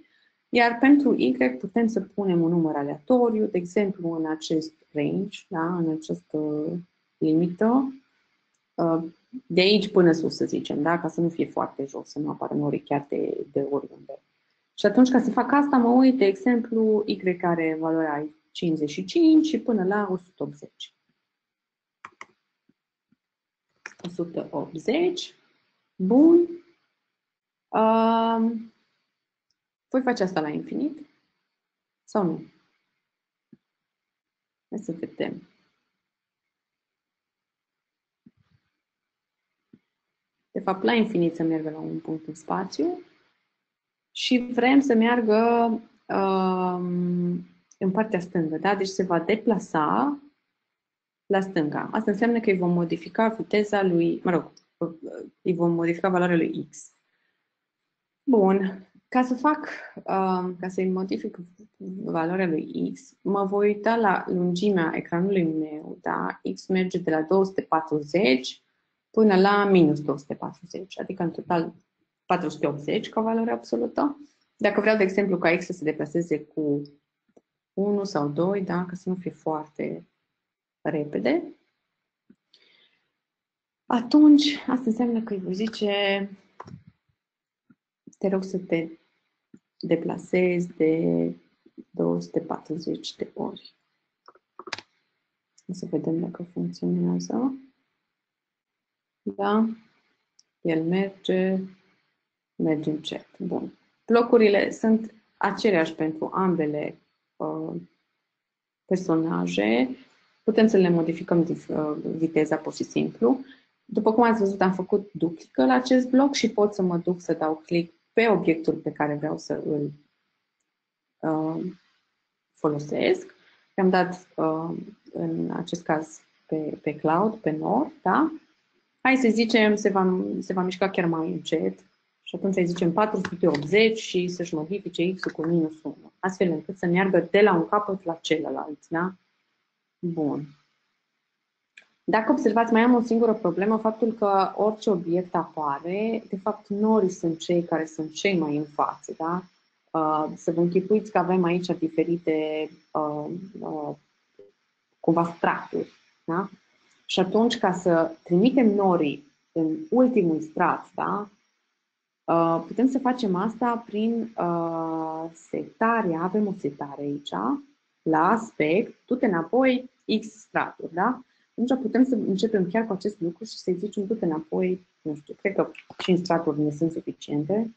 Iar pentru Y putem să punem un număr aleatoriu, de exemplu în acest range, da? În această limită, de aici până sus, să zicem, da? Ca să nu fie foarte jos, să nu apară nori chiar de, de oriunde. Și atunci ca să fac asta, mă uit, de exemplu, Y are valoarea cincizeci și cinci și până la o sută optzeci. o sută optzeci. Bun. Uh, voi face asta la infinit? Sau nu? Hai să vedem. de fapt la infinit să meargă la un punct în spațiu și vrem să meargă um, în partea stângă, da? Deci se va deplasa la stânga. Asta înseamnă că îi vom modifica viteza lui, mă rog, îi vom modifica valoarea lui X. Bun. Ca să fac, um, ca să-i modific valoarea lui X, mă voi uita la lungimea ecranului meu, da? X merge de la două sute patruzeci până la minus două sute patruzeci, adică în total patru sute optzeci ca valoare absolută. Dacă vreau, de exemplu, ca X să se deplaseze cu unu sau doi, da? Ca să nu fie foarte repede, atunci asta înseamnă că îi voi zice: te rog să te deplasezi de două sute patruzeci de ori. O să vedem dacă funcționează. Da? El merge, merge încet. Bun. Blocurile sunt aceleași pentru ambele uh, personaje. Putem să le modificăm uh, viteza pur și simplu. După cum ați văzut, am făcut duplică la acest bloc și pot să mă duc să dau click pe obiectul pe care vreau să îl uh, folosesc. I-am dat, uh, în acest caz, pe, pe cloud, pe nord, da? Hai să zicem, se va, se va mișca chiar mai încet și atunci îi zicem patru sute optzeci și să-și modifice X-ul cu minus unu, astfel încât să meargă de la un capăt la celălalt, da? Bun. Dacă observați, mai am o singură problemă, faptul că orice obiect apare, de fapt norii sunt cei care sunt cei mai în față, da? Să vă închipuiți că avem aici diferite cumva straturi, da? Și atunci, ca să trimitem norii în ultimul strat, da? Putem să facem asta prin setarea, avem o setare aici, la aspect, du-te înapoi X straturi, da? Atunci putem să începem chiar cu acest lucru și să-i zicem du-te înapoi, nu știu, cred că cinci straturi ne sunt suficiente.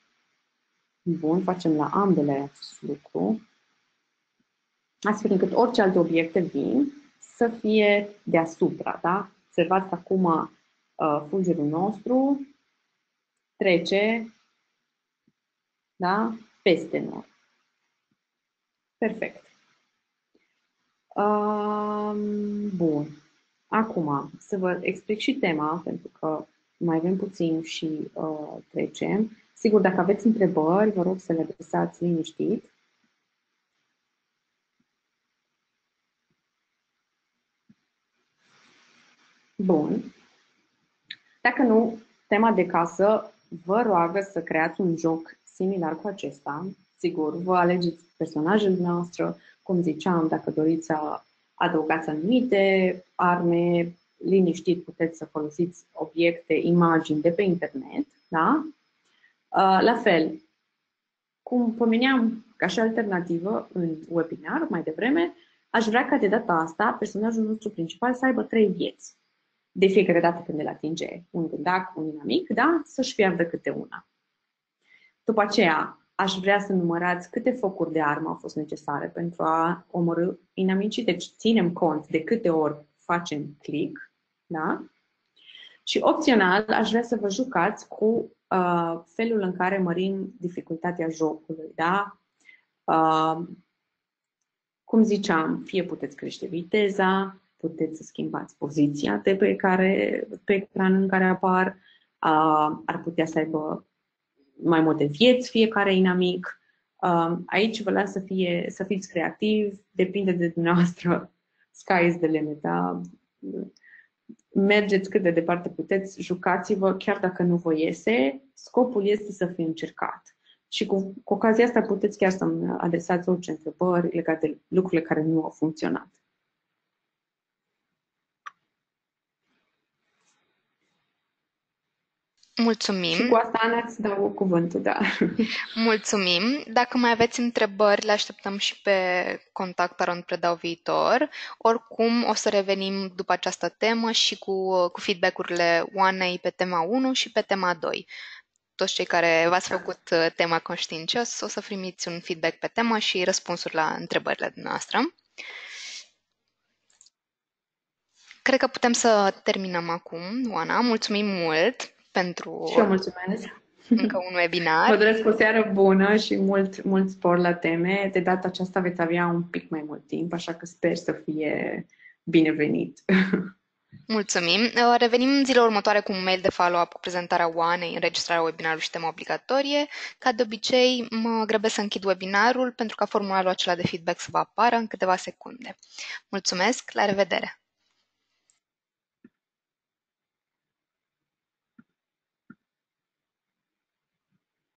Bun, facem la ambele acest lucru, astfel încât orice alte obiecte vin să fie deasupra, da? Observați acum uh, fulgerul nostru trece, da? Peste noi. Perfect. Uh, bun. Acum, să vă explic și tema, pentru că mai avem puțin și uh, trecem. Sigur, dacă aveți întrebări, vă rog să le adresați liniștit. Bun. Dacă nu, tema de casă vă roagă să creați un joc similar cu acesta. Sigur, vă alegeți personajul nostru, cum ziceam, dacă doriți să adăugați anumite arme, liniștit puteți să folosiți obiecte, imagini de pe internet, da? La fel, cum pomeneam ca și alternativă în webinar mai devreme, aș vrea ca de data asta personajul nostru principal să aibă trei vieți. De fiecare dată când îl atinge un gândac, un inamic, da? Să-și piardă câte una. După aceea, aș vrea să numărați câte focuri de armă au fost necesare pentru a omorâ inamicii. Deci ținem cont de câte ori facem click, da? Și opțional aș vrea să vă jucați cu uh, felul în care mărim dificultatea jocului, da? Uh, cum ziceam, fie puteți crește viteza, puteți să schimbați poziția de pe, care, pe ecranul în care apar, uh, ar putea să aibă mai multe vieți fiecare inamic. Aici vă las să, fie, să fiți creativi, depinde de dumneavoastră, sky is the limit, da? Mergeți cât de departe puteți, jucați-vă, chiar dacă nu vă iese, scopul este să fie încercat. Și cu, cu ocazia asta puteți chiar să-mi adresați orice întrebări legate de lucrurile care nu au funcționat. Mulțumim. Și cu asta, Ana, îți dau cuvântul, da. Mulțumim. Dacă mai aveți întrebări, le așteptăm și pe contact arond Predau Viitor. Oricum, o să revenim după această temă și cu, cu feedback-urile Oanei pe tema unu și pe tema doi. Toți cei care v-ați făcut tema conștiincios, o să primiți un feedback pe temă și răspunsuri la întrebările noastre. Cred că putem să terminăm acum, Oana. Mulțumim mult! pentru și eu mulțumesc. Încă un webinar. Vă doresc o seară bună și mult, mult spor la teme. De data aceasta veți avea un pic mai mult timp, așa că sper să fie binevenit. Mulțumim. Revenim în zilele următoare cu un mail de follow-up cu prezentarea Oanei, înregistrarea webinarului și tema obligatorie. Ca de obicei, mă grăbesc să închid webinarul pentru ca formularul acela de feedback să vă apară în câteva secunde. Mulțumesc, la revedere!